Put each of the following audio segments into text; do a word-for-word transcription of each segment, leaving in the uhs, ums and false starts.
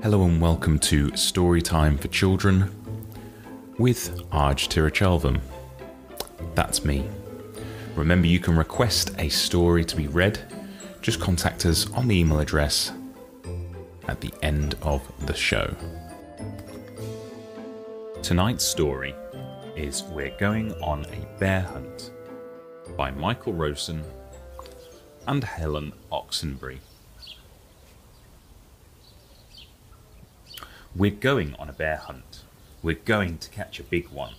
Hello and welcome to Story Time for Children with Arj Tirachalvam. That's me. Remember, you can request a story to be read. Just contact us on the email address at the end of the show. Tonight's story is We're Going on a Bear Hunt by Michael Rosen and Helen Oxenbury. We're going on a bear hunt. We're going to catch a big one.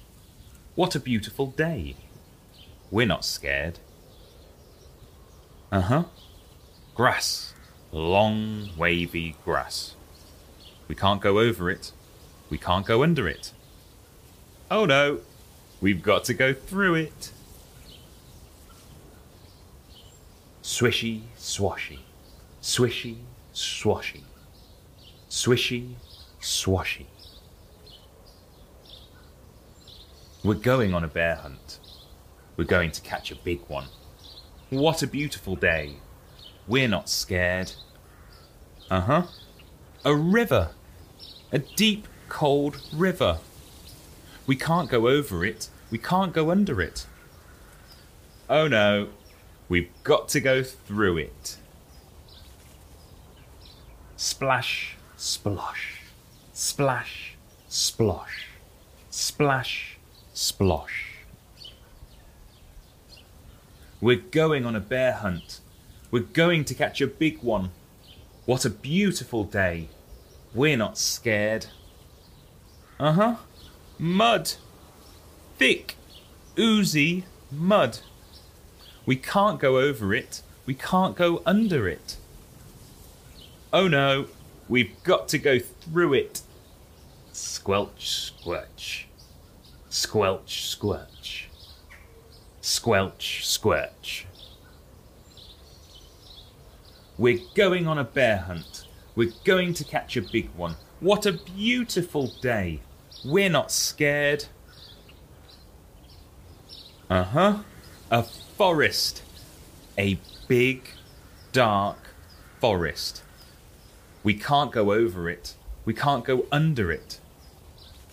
What a beautiful day. We're not scared. Uh-huh. Grass. Long, wavy grass. We can't go over it. We can't go under it. Oh no. We've got to go through it. Swishy, swashy. Swishy, swashy. Swishy, swashy. We're going on a bear hunt. We're going to catch a big one. What a beautiful day. We're not scared. Uh-huh. A river. A deep, cold river. We can't go over it. We can't go under it. Oh no. We've got to go through it. Splash, splosh. Splash, splosh, splash, splosh. We're going on a bear hunt. We're going to catch a big one. What a beautiful day. We're not scared. Uh-huh. Mud. Thick, oozy mud. We can't go over it. We can't go under it. Oh no, we've got to go through it. Squelch, squelch. Squelch, squelch. Squelch, squelch. We're going on a bear hunt. We're going to catch a big one. What a beautiful day. We're not scared. Uh-huh. A forest. A big, dark forest. We can't go over it. We can't go under it.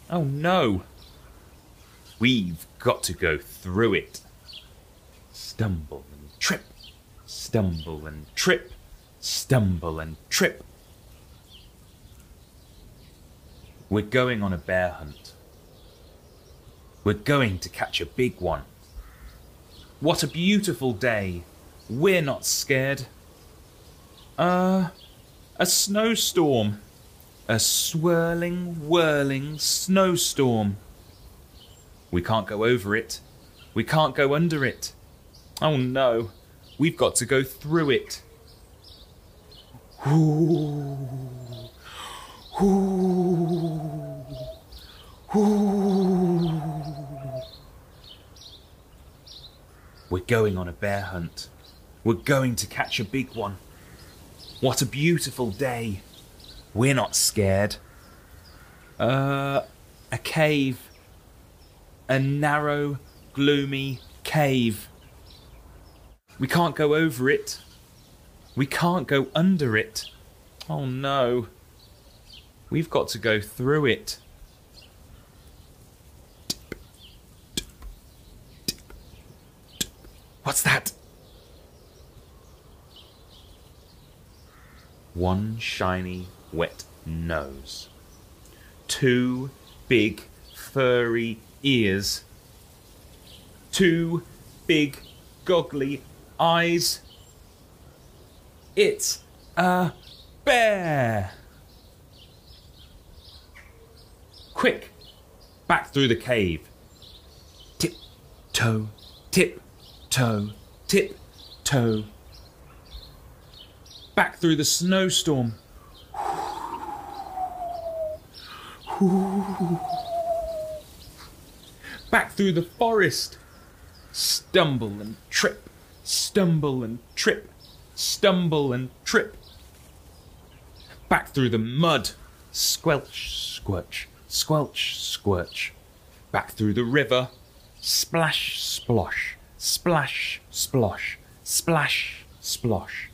Oh no. We've got to go through it. Stumble and trip. Stumble and trip. Stumble and trip. We're going on a bear hunt. We're going to catch a big one. What a beautiful day. We're not scared. Uh... A snowstorm. A swirling, whirling snowstorm. We can't go over it. We can't go under it. Oh no. We've got to go through it. Ooh. Ooh. Ooh. We're going on a bear hunt. We're going to catch a big one. What a beautiful day. We're not scared. Uh, a cave. A narrow, gloomy cave. We can't go over it. We can't go under it. Oh no. We've got to go through it. What's that? One shiny, wet nose. Two big, furry ears. Two big, goggly eyes. It's a bear! Quick! Back through the cave. Tip-toe, tip-toe, tip-toe. Back through the snowstorm. Back through the forest. Stumble and trip. Stumble and trip. Stumble and trip. Back through the mud. Squelch, squelch. Squelch, squelch. Back through the river. Splash, splosh. Splash, splosh. Splash, splosh.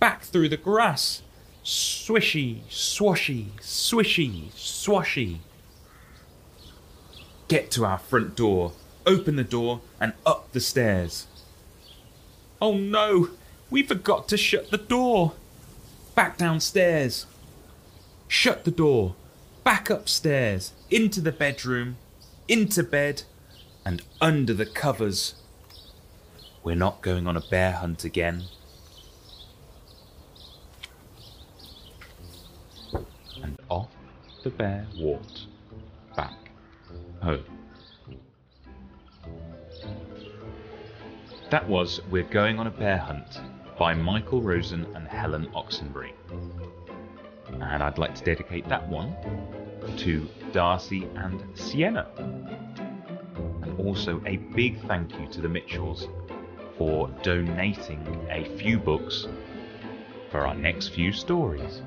Back through the grass. Swishy, swashy, swishy, swashy. Get to our front door, open the door and up the stairs. Oh no, we forgot to shut the door. Back downstairs. Shut the door, back upstairs, into the bedroom, into bed and under the covers. We're not going on a bear hunt again. And off the bear walked back home. That was We're Going on a Bear Hunt by Michael Rosen and Helen Oxenbury. And I'd like to dedicate that one to Darcy and Sienna. And also a big thank you to the Mitchells for donating a few books for our next few stories.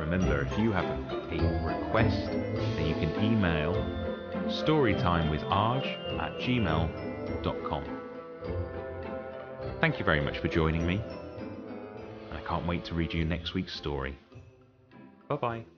Remember, if you have a request, then you can email storytimewitharj at gmail dot com. Thank you very much for joining me, and I can't wait to read you next week's story. Bye-bye.